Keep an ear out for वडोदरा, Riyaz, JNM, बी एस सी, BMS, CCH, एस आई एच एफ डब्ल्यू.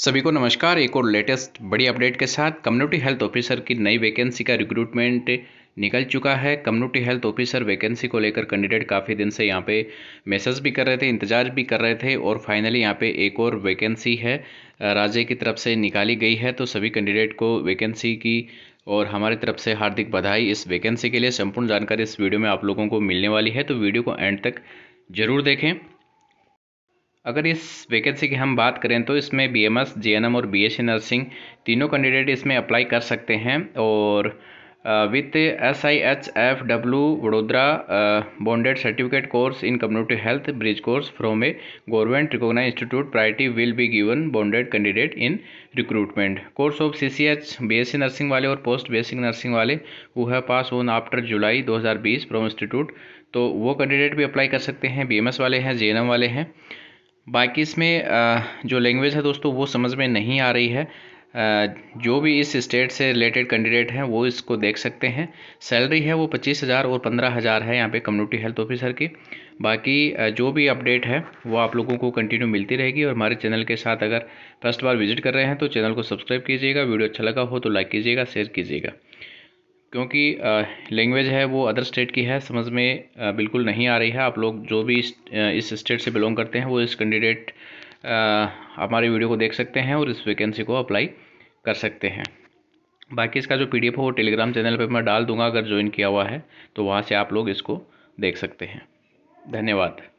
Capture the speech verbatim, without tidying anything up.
सभी को नमस्कार। एक और लेटेस्ट बड़ी अपडेट के साथ कम्युनिटी हेल्थ ऑफिसर की नई वैकेंसी का रिक्रूटमेंट निकल चुका है। कम्युनिटी हेल्थ ऑफिसर वैकेंसी को लेकर कैंडिडेट काफ़ी दिन से यहाँ पे मैसेज भी कर रहे थे, इंतजार भी कर रहे थे और फाइनली यहाँ पे एक और वैकेंसी है राज्य की तरफ से निकाली गई है। तो सभी कैंडिडेट को वैकेंसी की और हमारी तरफ से हार्दिक बधाई। इस वैकेंसी के लिए संपूर्ण जानकारी इस वीडियो में आप लोगों को मिलने वाली है, तो वीडियो को एंड तक जरूर देखें। अगर इस वैकेंसी की हम बात करें तो इसमें B M S, J N M और बी एस सी नर्सिंग तीनों कैंडिडेट इसमें अप्लाई कर सकते हैं और with एस आई एच एफ डब्ल्यू वडोदरा bonded certificate course in community health bridge course from a government recognised institute priority will be given bonded candidate in recruitment course of C C H बी एस सी nursing वाले और post basic nursing वाले वो है pass on after जुलाई दो हज़ार बीस from institute, तो वो कैंडिडेट भी अप्लाई कर सकते हैं। बी एम एस वाले हैं, जे एन एम वाले हैं। बाकी इसमें जो लैंग्वेज है दोस्तों वो समझ में नहीं आ रही है, जो भी इस स्टेट से रिलेटेड कैंडिडेट हैं वो इसको देख सकते हैं। सैलरी है वो पच्चीस हज़ार और पंद्रह हज़ार है यहाँ पे कम्युनिटी हेल्थ ऑफिसर की। बाकी जो भी अपडेट है वो आप लोगों को कंटिन्यू मिलती रहेगी और हमारे चैनल के साथ अगर फर्स्ट बार विजिट कर रहे हैं तो चैनल को सब्सक्राइब कीजिएगा, वीडियो अच्छा लगा हो तो लाइक कीजिएगा, शेयर कीजिएगा, क्योंकि लैंग्वेज है वो अदर स्टेट की है, समझ में बिल्कुल नहीं आ रही है। आप लोग जो भी इस स्टेट से बिलोंग करते हैं वो इस कैंडिडेट हमारी वीडियो को देख सकते हैं और इस वैकेंसी को अप्लाई कर सकते हैं। बाकी इसका जो पी डी एफ है वो टेलीग्राम चैनल पे मैं डाल दूंगा, अगर ज्वाइन किया हुआ है तो वहाँ से आप लोग इसको देख सकते हैं। धन्यवाद।